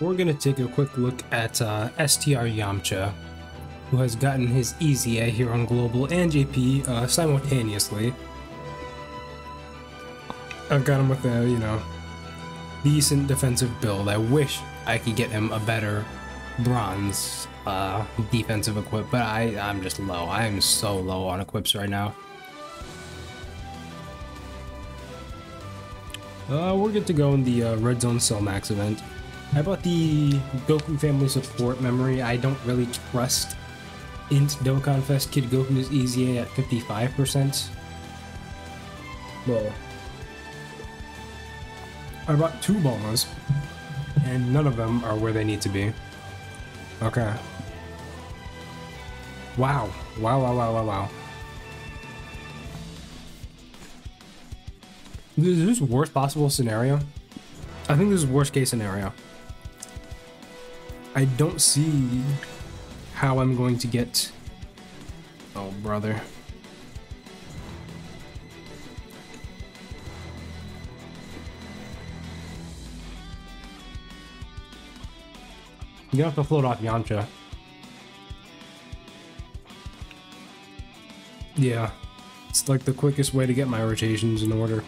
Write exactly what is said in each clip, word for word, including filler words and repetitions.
we're going to take a quick look at uh, S T R Yamcha, who has gotten his E Z A here on Global and J P uh, simultaneously. I've got him with a, you know, decent defensive build. I wish I could get him a better bronze uh, defensive equip, but I, I'm just low. I am so low on equips right now. Uh, we're good to go in the uh, Red Zone Cell Max event. I bought the Goku Family Support memory. I don't really trust Int Dokkan Fest Kid Goku's E Z A at fifty-five percent. Well, I bought two Bulmas, and none of them are where they need to be. Okay. Wow. Wow, wow, wow, wow, wow. Is this worst possible scenario? I think this is worst case scenario. I don't see how I'm going to get... Oh, brother. You have to float off Yamcha. Yeah. It's like the quickest way to get my rotations in order.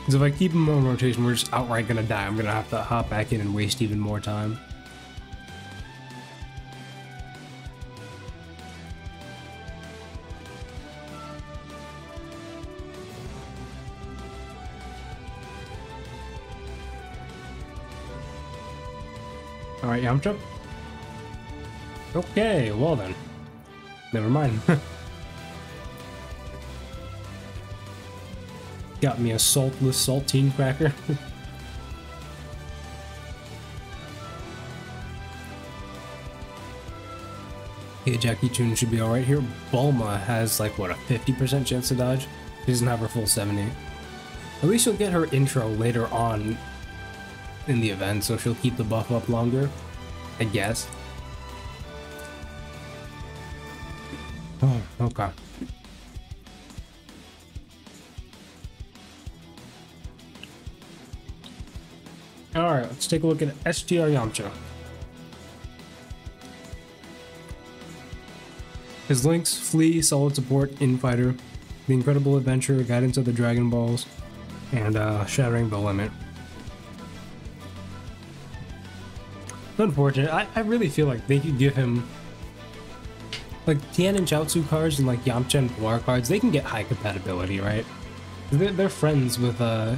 Because if I keep him on rotation, we're just outright gonna die. I'm gonna have to hop back in and waste even more time. Alright, Yamcha. Okay, well then. Never mind. Got me a saltless saltine cracker. Yeah, Jackie Chun should be alright here. Bulma has like, what, a fifty percent chance to dodge? She doesn't have her full seventy. At least she'll get her intro later on in the event, so she'll keep the buff up longer, I guess. Oh, okay. Alright, let's take a look at S T R Yamcha. His links: Flea, Solid Support, Infighter, The Incredible Adventure, Guidance of the Dragon Balls, and uh, Shattering the Limit. Unfortunate. I, I really feel like they could give him like Tien and Chiaotsu cards, and like Yamcha and Puar cards. They can get high compatibility, right? They're, they're friends with uh,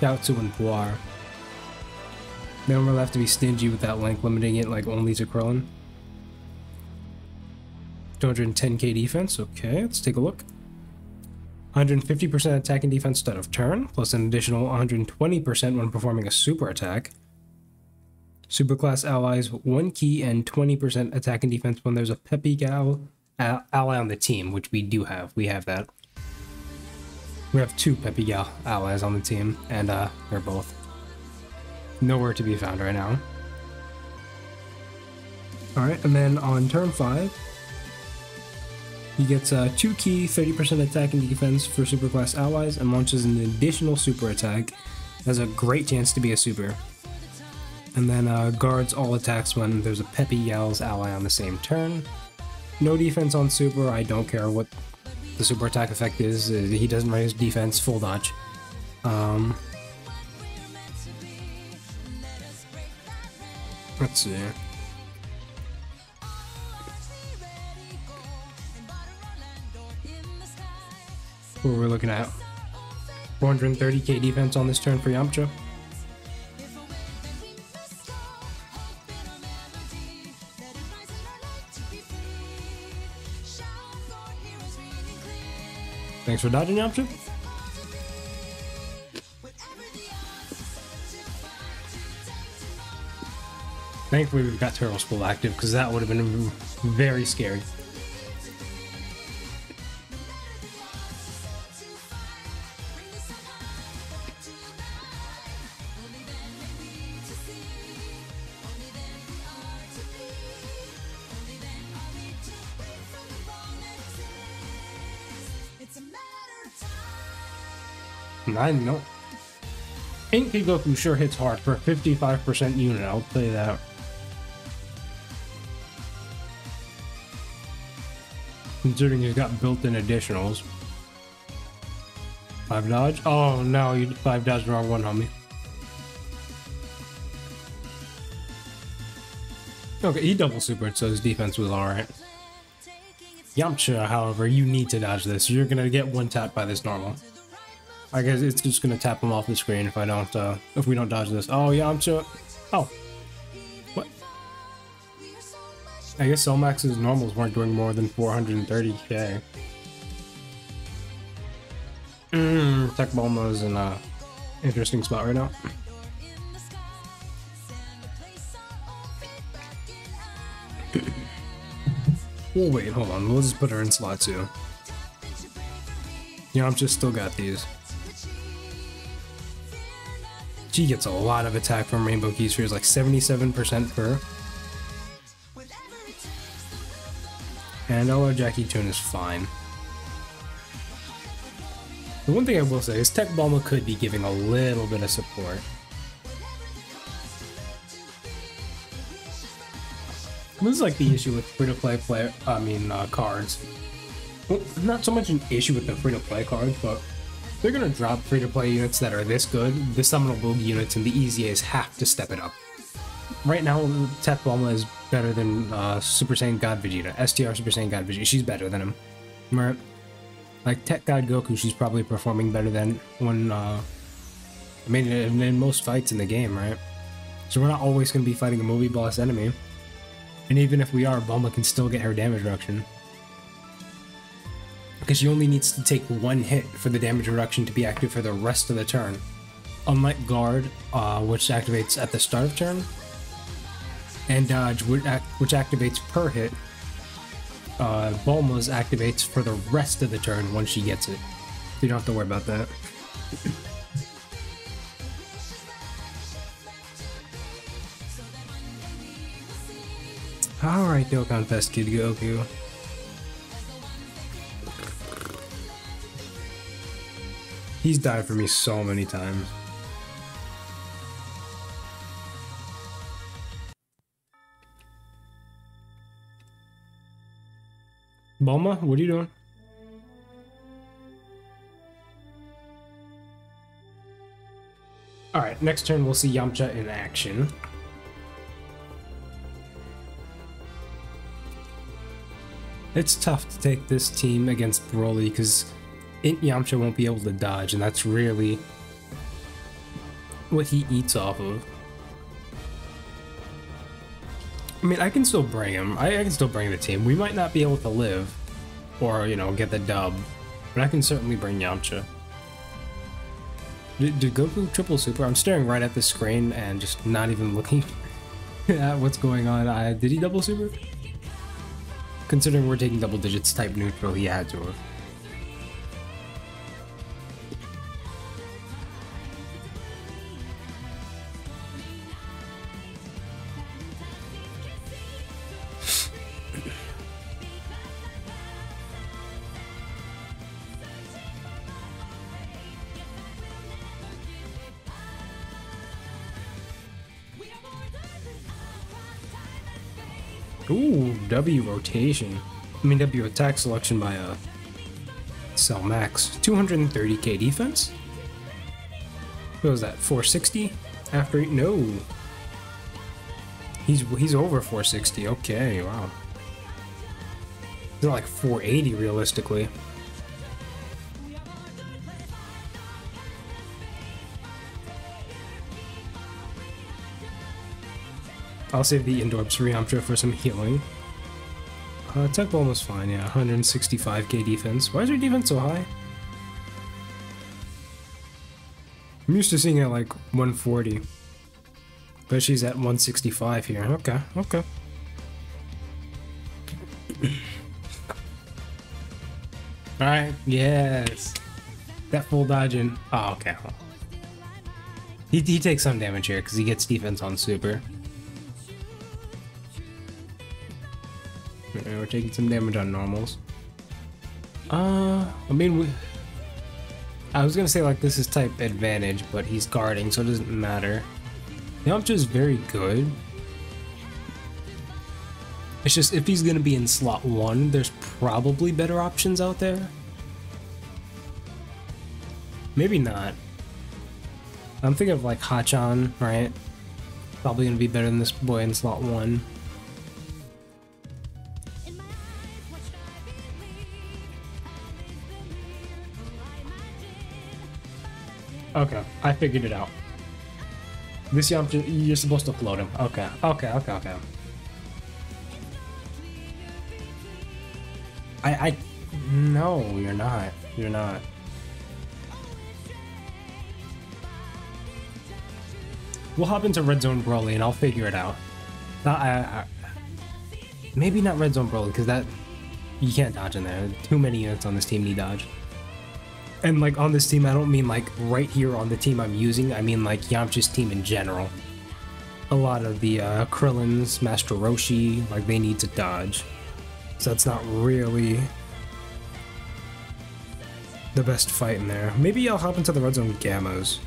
Chiaotsu and Puar. They don't really have to be stingy with that link, limiting it like only to Krillin. two hundred ten K defense. Okay, let's take a look. one hundred fifty percent attack and defense instead of turn, plus an additional one hundred twenty percent when performing a super attack. Superclass allies, one key and twenty percent attack and defense when there's a Peppy Gal ally on the team, which we do have. We have that. We have two Peppy Gal allies on the team, and uh, they're both nowhere to be found right now. Alright, and then on turn five, he gets a two key, thirty percent attack and defense for superclass allies, and launches an additional super attack. Has a great chance to be a super. And then uh, guards all attacks when there's a Peppy Yell's ally on the same turn. No defense on super. I don't care what the super attack effect is. He doesn't raise defense, full dodge. Um, let's see. What are we looking at? four hundred thirty K defense on this turn for Yamcha. Thanks for dodging, Yamcha. Thankfully we've got Turtle School active, because that would have been very scary. Nine, no. Pink Kid Goku sure hits hard for a fifty-five percent unit, I'll tell you that. Considering he's got built-in additionals. Five dodge? Oh no, you five dodge the wrong one, homie. Okay, he double supered, so his defense was alright. Yamcha, however, you need to dodge this. You're gonna get one tap by this normal. I guess it's just gonna tap him off the screen if I don't, uh, if we don't dodge this. Oh, Yamcha. Oh. What? I guess Cell Max's normals weren't doing more than four hundred thirty K. Mmm, Tech Bulma's in an interesting spot right now. We'll wait, hold on, we'll just put her in slot two. Yamcha still got these. She gets a lot of attack from Rainbow Keystream, like seventy-seven percent per. And L R Jackie Chun is fine. The one thing I will say is Tech Bulma could be giving a little bit of support. This is like the issue with free-to-play play, I mean, uh, cards. Well, not so much an issue with the free-to-play cards, but they're gonna drop free-to-play units that are this good. The summonable units and the E Z As have to step it up. Right now, Tech Bulma is better than uh, Super Saiyan God Vegeta. S T R Super Saiyan God Vegeta, she's better than him. Right? Like Tech God Goku, she's probably performing better than when, uh, I mean, in most fights in the game, right? So we're not always gonna be fighting a movie boss enemy. And even if we are, Bulma can still get her damage reduction. Because she only needs to take one hit for the damage reduction to be active for the rest of the turn. Unlike Guard, uh, which activates at the start of turn, and Dodge, which, act which activates per hit, uh, Bulma's activates for the rest of the turn once she gets it. So you don't have to worry about that. Alright, Dokkan Fest Kid Goku. He's died for me so many times. Bulma, what are you doing? Alright, next turn we'll see Yamcha in action. It's tough to take this team against Broly because Int Yamcha won't be able to dodge, and that's really what he eats off of. I mean, I can still bring him. I, I can still bring the team. We might not be able to live or, you know, get the dub, but I can certainly bring Yamcha. Did, did Goku triple super? I'm staring right at the screen and just not even looking at what's going on. I, did he double super? Considering we're taking double digits type neutral, he had to have. Ooh, W rotation. I mean, W attack selection by uh, Cell Max. two hundred thirty K defense? What was that, four sixty? After, no. He's he's over four sixty, okay, wow. They're like four eighty realistically. I'll save the indoor Yamcha for some healing. Uh, Tech Bulma's fine, yeah. one sixty-five K defense. Why is your defense so high? I'm used to seeing it at like one forty. But she's at one sixty-five here. Okay, okay. Alright, yes. That full dodge in. Oh, okay. He, he takes some damage here because he gets defense on super. We're taking some damage on normals. Uh, I mean, we, I was gonna say like this is type advantage, but he's guarding, so it doesn't matter. Yamcha is very good. It's just if he's gonna be in slot one, there's probably better options out there. Maybe not. I'm thinking of like Hachan, right? Probably gonna be better than this boy in slot one. Okay, I figured it out. This Yamcha, you're supposed to float him. Okay, okay, okay, okay. I, I, no, you're not. You're not. We'll hop into Red Zone Broly and I'll figure it out. I, I, I, maybe not Red Zone Broly, because that, you can't dodge in there. Too many units on this team need dodge. And like on this team, I don't mean like right here on the team I'm using, I mean like Yamcha's team in general. A lot of the uh, Krillins, Master Roshi, like they need to dodge. So that's not really the best fight in there. Maybe I'll hop into the Red Zone Gammas.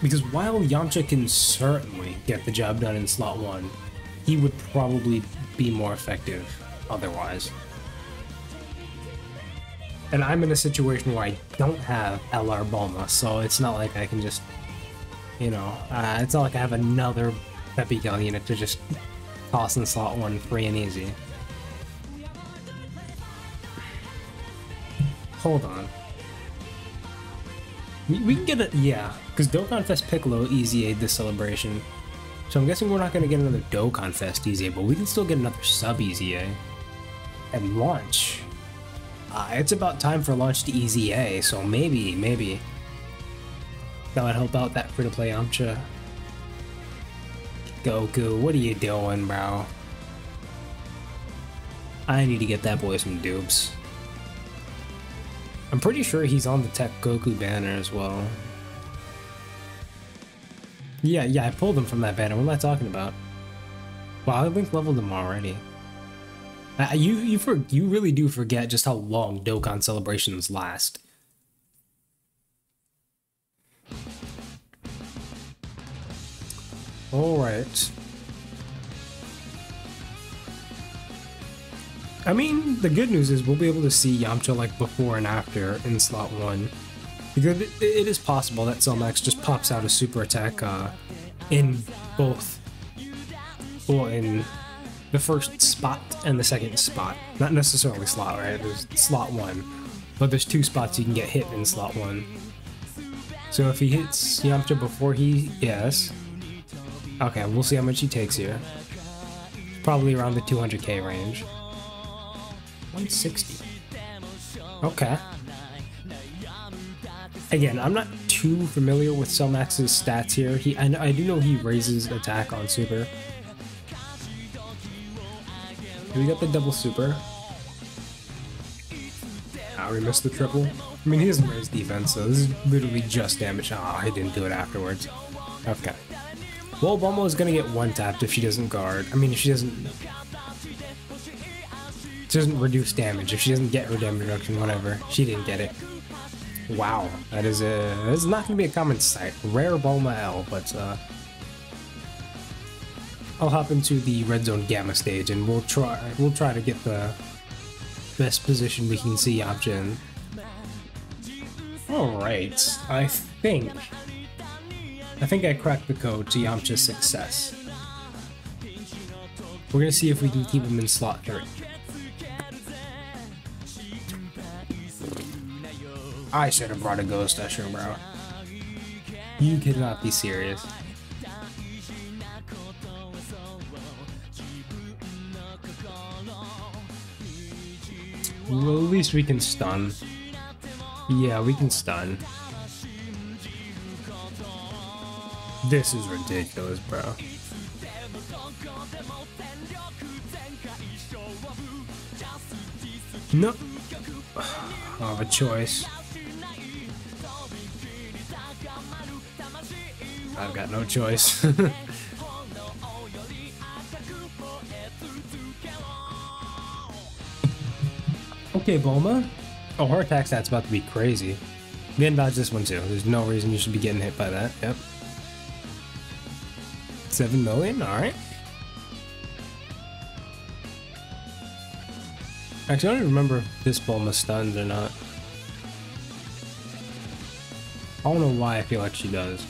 Because while Yamcha can certainly get the job done in slot one, he would probably be more effective otherwise. And I'm in a situation where I don't have L R Bulma, so it's not like I can just, you know, uh, it's not like I have another Peppy Gal unit to just toss in slot one free and easy. Hold on. We, we can get it, yeah, because Dokkan Fest Piccolo E Z A'd this celebration. So I'm guessing we're not going to get another Dokkan Fest E Z A, but we can still get another sub E Z A. And launch. Uh, it's about time for launch to E Z A, so maybe, maybe that would help out that free-to-play Yamcha. Goku, what are you doing, bro? I need to get that boy some dupes. I'm pretty sure he's on the Tech Goku banner as well. Yeah, yeah, I pulled him from that banner. What am I talking about? Wow, I think leveled him already. Uh, you you for, you really do forget just how long Dokkan celebrations last. All right. I mean, the good news is we'll be able to see Yamcha like before and after in slot one. Because it, it is possible that Cell Max just pops out a super attack uh, in both, well, in the first spot and the second spot. Not necessarily slot, right? There's slot one, but there's two spots you can get hit in slot one. So if he hits Yamcha before he, yes. Okay, we'll see how much he takes here. Probably around the two hundred K range. one sixty. Okay. Again, I'm not too familiar with Cell Max's stats here. He, I, I do know he raises attack on super. We got the double super. Ah, we missed the triple. I mean, he doesn't raise defense, so this is literally just damage. Ah, oh, he didn't do it afterwards. Okay. Well, Bulma is gonna get one tapped if she doesn't guard. I mean, if she doesn't, she doesn't reduce damage. If she doesn't get her damage reduction, whatever. She didn't get it. Wow, that is a, that's not going to be a common sight. Rare Bulma L, but uh, I'll hop into the Red Zone Gamma stage and we'll try, we'll try to get the best position we can see Yamcha in. Alright, I think, I think I cracked the code to Yamcha's success. We're going to see if we can keep him in slot three. I should have brought a Ghost Usher, bro. You cannot be serious. Well, at least we can stun. Yeah, we can stun. This is ridiculous, bro. No. I have a choice. I've got no choice. Okay, Bulma. Oh, her attack stat's about to be crazy. Then dodge this one too. There's no reason you should be getting hit by that. Yep. seven million, alright. Actually, I don't even remember if this Bulma stuns or not. I don't know why I feel like she does.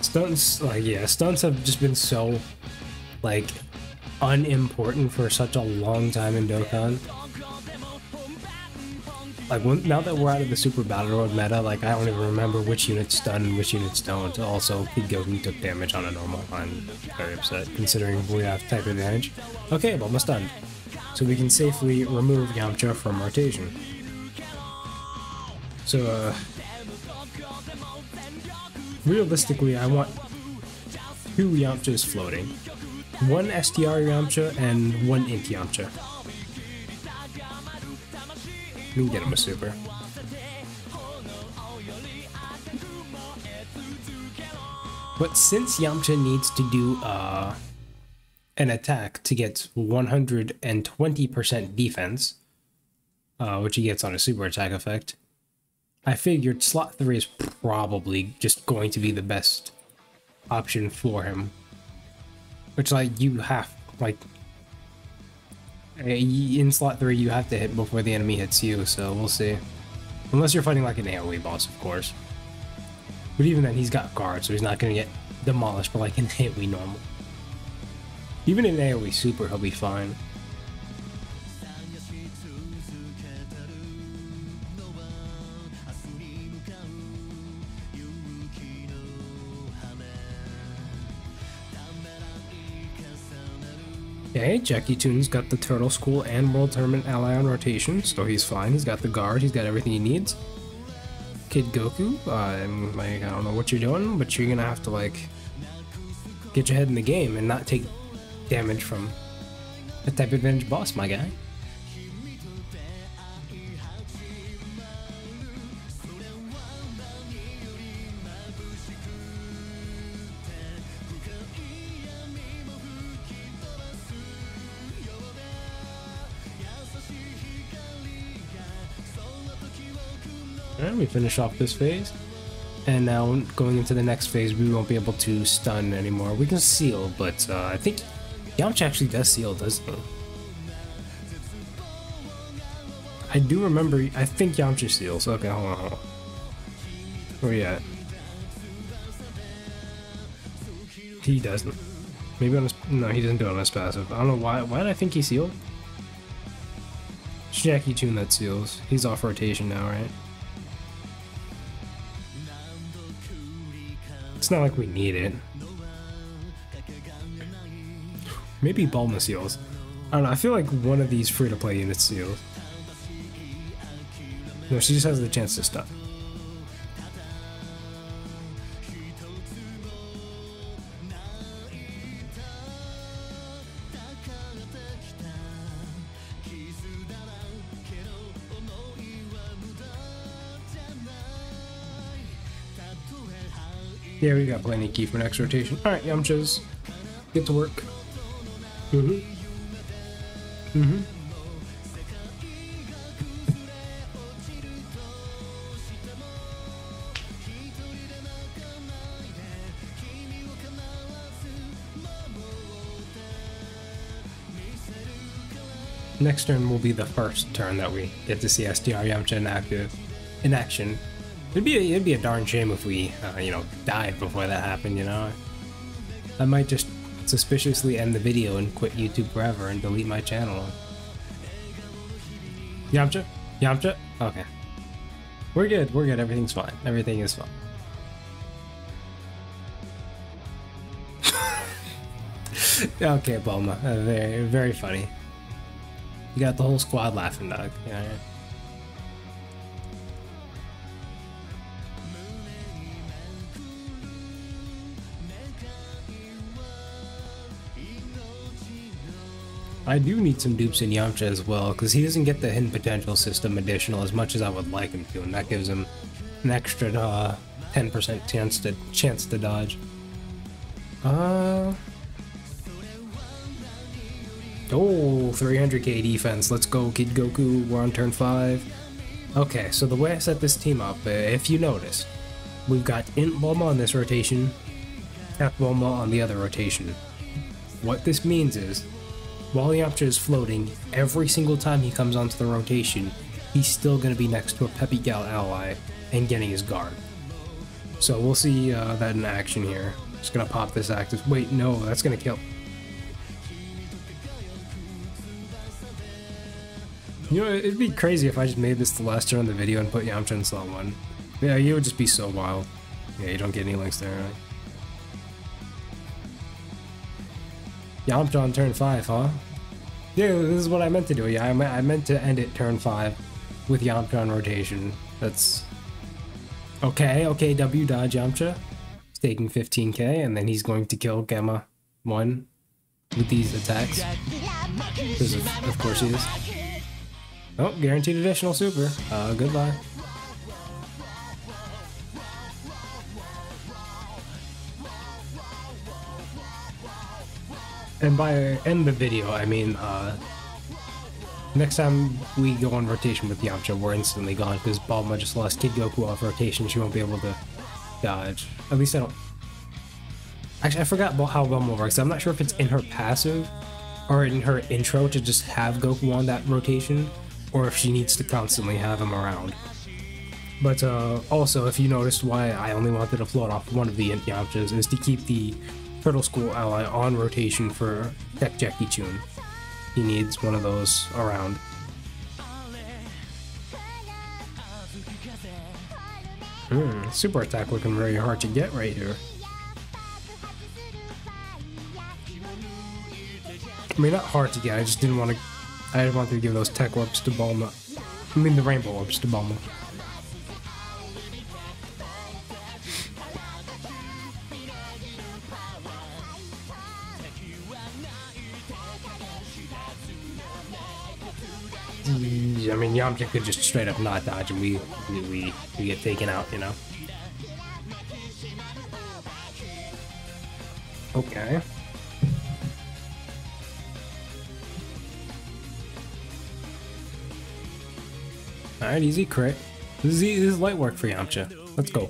Stunts, like, yeah, stunts have just been so, like, unimportant for such a long time in Dokkan. Like, when, now that we're out of the Super Battle Road meta, like, I don't even remember which units stun and which units don't. Also, Kid Goku took damage on a normal. I'm very upset, considering we have type advantage. Okay, Bulma stunned. So we can safely remove Yamcha from rotation. So, uh... realistically, I want two Yamchas floating. One S T R Yamcha and one Int Yamcha. We can get him a super. But since Yamcha needs to do uh, an attack to get one hundred twenty percent defense, uh, which he gets on a super attack effect, I figured slot three is probably just going to be the best option for him. Which, like, you have, like, in slot three you have to hit before the enemy hits you, so we'll see. Unless you're fighting like an AoE boss, of course. But even then, he's got guard, so he's not going to get demolished by like an AoE normal. Even in AoE super, he'll be fine. Okay, Jackie Chun's got the Turtle School and World Tournament ally on rotation, so he's fine. He's got the guard, he's got everything he needs. Kid Goku, I'm like, I don't know what you're doing, but you're gonna have to, like, get your head in the game and not take damage from a type advantage boss, my guy. Alright, we finish off this phase, and now going into the next phase, we won't be able to stun anymore. We can seal, but uh, I think Yamcha actually does seal, doesn't he? I do remember, I think Yamcha seals. Okay, hold on, hold on. Where you at? He doesn't. Maybe on his, no, he doesn't do it on his passive. I don't know why, why did I think he sealed? It's Jackie Chun that seals. He's off rotation now, right? It's not like we need it. Maybe Bulma seals. I don't know, I feel like one of these free-to-play units seals. No, she just has the chance to stun. Yeah, we got plenty of key for next rotation. Alright, Yamchas. Get to work. Mm-hmm. Mm-hmm. Next turn will be the first turn that we get to see S T R Yamcha inactive, in action. It'd be, a, it'd be a darn shame if we, uh, you know, died before that happened, you know? I might just suspiciously end the video and quit YouTube forever and delete my channel. Yamcha? Yamcha? Okay. We're good, we're good, everything's fine. Everything is fine. Okay, Bulma. Uh, very, very funny. You got the whole squad laughing, dog. Yeah, yeah. I do need some dupes in Yamcha as well, because he doesn't get the hidden potential system additional as much as I would like him to, and that gives him an extra uh, ten percent chance to chance to dodge. Uh, Oh, three hundred K defense. Let's go, Kid Goku. We're on turn five. Okay, so the way I set this team up, uh, if you notice, we've got Int Bulma on this rotation, Tech Bulma on the other rotation. What this means is, while Yamcha is floating, every single time he comes onto the rotation, he's still going to be next to a Peppy Gal ally and getting his guard. So we'll see uh, that in action here. Just going to pop this active. Wait, no, that's going to kill. You know, it'd be crazy if I just made this the last turn of the video and put Yamcha in slot one. Yeah, you would just be so wild. Yeah, you don't get any links there, right? Yamcha on turn five, huh? Yeah, this is what I meant to do. Yeah, I, me I meant to end it turn five with Yamcha on rotation. That's... Okay, okay, W dodge Yamcha. He's taking fifteen K, and then he's going to kill Gemma one with these attacks. Because of, of course he is. Oh, guaranteed additional super. Uh, goodbye. And by end the video, I mean, uh, next time we go on rotation with Yamcha, we're instantly gone, because Bulma just lost Kid Goku off rotation. She won't be able to dodge. At least I don't... Actually, I forgot how Bulma works. I'm not sure if it's in her passive, or in her intro to just have Goku on that rotation, or if she needs to constantly have him around. But uh, also, if you noticed why I only wanted to float off one of the Int Yamchas, is to keep the Turtle School ally on rotation for Tech Jackie Chun. He needs one of those around. Hmm, super attack looking very hard to get right here. I mean, not hard to get, I just didn't want to... I didn't want to give those Tech Whips to Bulma. I mean, the Rainbow Whips to Bulma. I mean, Yamcha could just straight up not dodge and we, we, we get taken out, you know? Okay. Alright, easy crit. This is, this is light work for Yamcha. Let's go.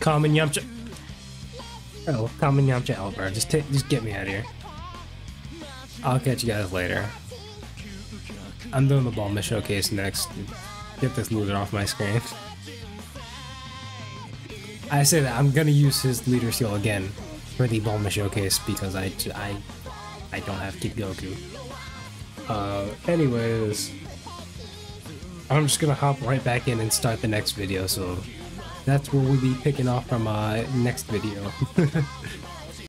Kamen Yamcha. Oh, Kamen Yamcha Albert. Just, just get me out of here. I'll catch you guys later. I'm doing the Bulma showcase next. Get this loser off my screen. I say that I'm gonna use his leader seal again for the Bulma showcase because I, I, I don't have Kid Goku. Uh, anyways, I'm just gonna hop right back in and start the next video. So that's where we'll be picking off from uh, next video.